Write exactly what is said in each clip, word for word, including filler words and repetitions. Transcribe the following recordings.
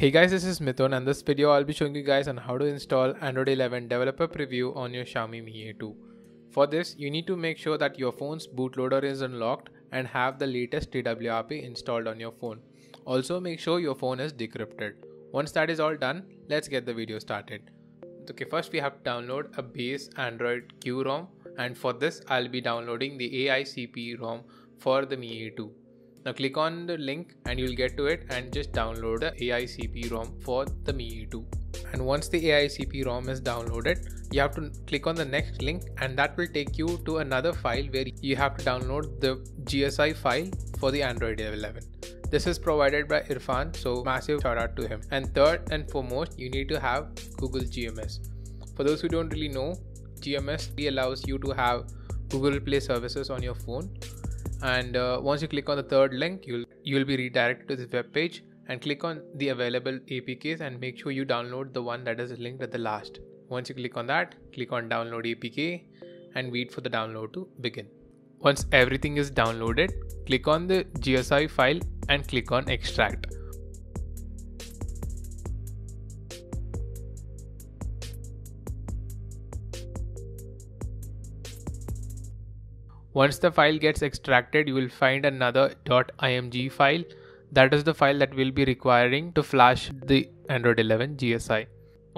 Hey guys, this is Mithun and this video I'll be showing you guys on how to install Android eleven developer preview on your Xiaomi Mi A two. For this, you need to make sure that your phone's bootloader is unlocked and have the latest T W R P installed on your phone. Also make sure your phone is decrypted. Once that is all done, let's get the video started. Okay, first we have to download a base Android Q ROM, and for this I'll be downloading the A I C P ROM for the Mi A two. Now click on the link and you'll get to it and just download the A I C P ROM for the Mi A two. And once the A I C P ROM is downloaded, you have to click on the next link and that will take you to another file where you have to download the G S I file for the Android eleven. This is provided by Irfan, so massive shout out to him. And third and foremost, you need to have Google G M S. For those who don't really know, G M S allows you to have Google Play services on your phone. And uh, once you click on the third link, you'll you'll be redirected to this web page, and click on the available A P Ks and make sure you download the one that is linked at the last. Once you click on that, click on download A P K and wait for the download to begin. Once everything is downloaded, click on the G S I file and click on extract. Once the file gets extracted, you will find another .img file. That is the file that we'll be requiring to flash the Android eleven G S I.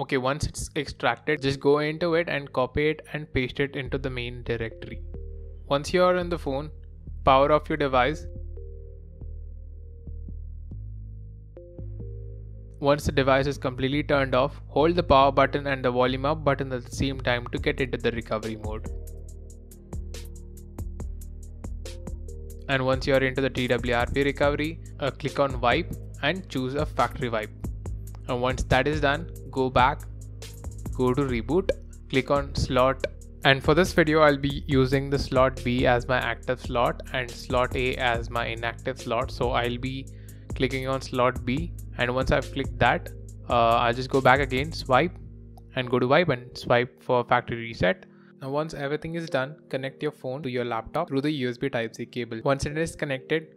Okay, once it's extracted, just go into it and copy it and paste it into the main directory. Once you are on the phone, power off your device. Once the device is completely turned off, hold the power button and the volume up button at the same time to get into the recovery mode. And once you are into the T W R P recovery, uh, click on wipe and choose a factory wipe. And once that is done, go back, go to reboot, click on slot. And for this video, I'll be using the slot B as my active slot and slot A as my inactive slot. So I'll be clicking on slot B. And once I've clicked that, uh, I'll just go back again, swipe and go to wipe and swipe for factory reset. Now once everything is done, connect your phone to your laptop through the U S B Type-C cable. Once it is connected,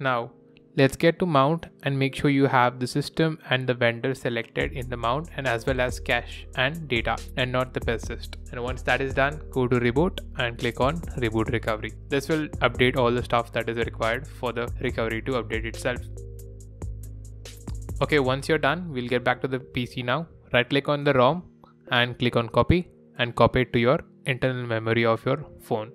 now let's get to mount and make sure you have the system and the vendor selected in the mount, and as well as cache and data and not the persist. And once that is done, go to reboot and click on reboot recovery. This will update all the stuff that is required for the recovery to update itself. Okay, once you're done, we'll get back to the P C now. Right click on the ROM and click on copy and copy it to your internal memory of your phone.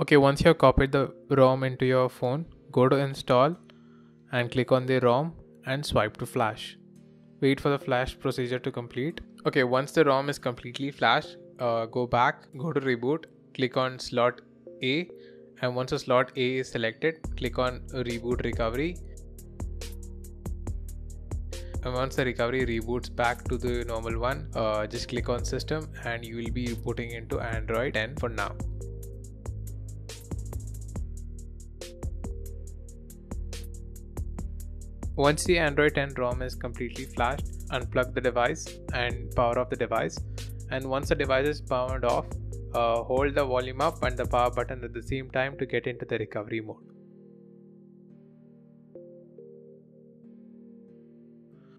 Okay, once you have copied the ROM into your phone, go to install and click on the ROM and swipe to flash. Wait for the flash procedure to complete. Okay, once the ROM is completely flashed, uh, go back, go to reboot, click on slot A, and once the slot A is selected, click on reboot recovery. And once the recovery reboots back to the normal one, uh, just click on system and you will be rebooting into Android ten for now. Once the Android ten ROM is completely flashed, unplug the device and power off the device. And once the device is powered off, uh, hold the volume up and the power button at the same time to get into the recovery mode.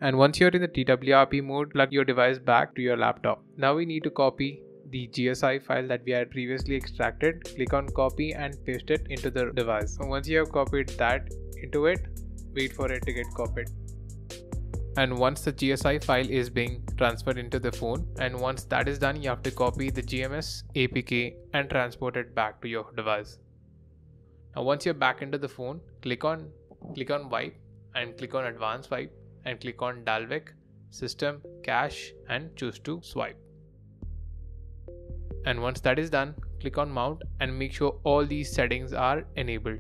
And once you're in the T W R P mode, plug your device back to your laptop. Now we need to copy the G S I file that we had previously extracted. Click on copy and paste it into the device. And once you have copied that into it, wait for it to get copied. And once the G S I file is being transferred into the phone, and once that is done, you have to copy the G M S A P K and transport it back to your device. Now once you're back into the phone, click on, click on wipe and click on advanced wipe. And click on Dalvik, system, cache and choose to swipe. And once that is done, click on mount and make sure all these settings are enabled.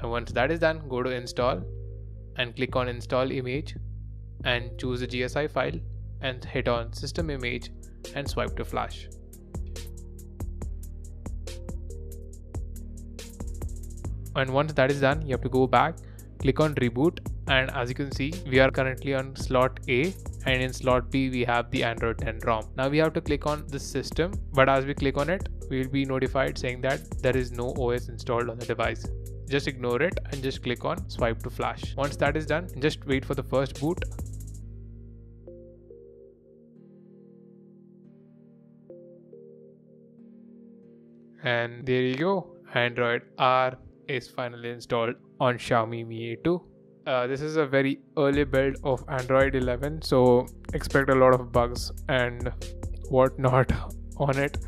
And once that is done, go to install and click on install image and choose the G S I file and hit on system image and swipe to flash. And once that is done, you have to go back, click on reboot. And as you can see, we are currently on slot A, and in slot B we have the Android ten ROM. Now we have to click on the system, but as we click on it, we will be notified saying that there is no O S installed on the device. just ignore it and just click on swipe to flash. Once that is done, just wait for the first boot. And there you go, Android R is finally installed on Xiaomi Mi A two. Uh, this is a very early build of Android eleven, so expect a lot of bugs and whatnot on it.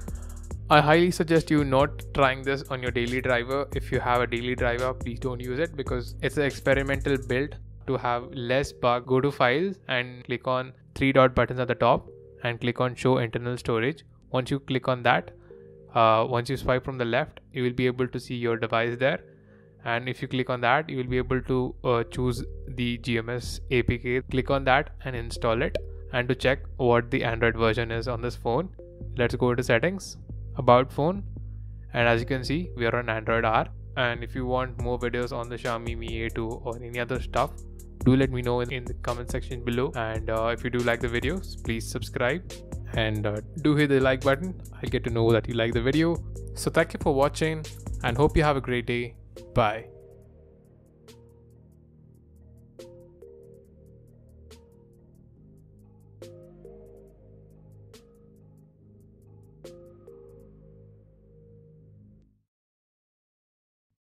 I highly suggest you not trying this on your daily driver. If you have a daily driver, please don't use it because it's an experimental build. To have less bug, go to files and click on three dot buttons at the top and click on show internal storage. Once you click on that, uh, once you swipe from the left, you will be able to see your device there. And if you click on that, you will be able to uh, choose the G M S A P K. Click on that and install it. And to check what the Android version is on this phone, let's go to settings, about phone. And as you can see, we are on Android R. And if you want more videos on the Xiaomi Mi A two or any other stuff, do let me know in the comment section below. And uh, if you do like the videos, please subscribe and uh, do hit the like button. I'll get to know that you like the video. So thank you for watching and hope you have a great day. Bye.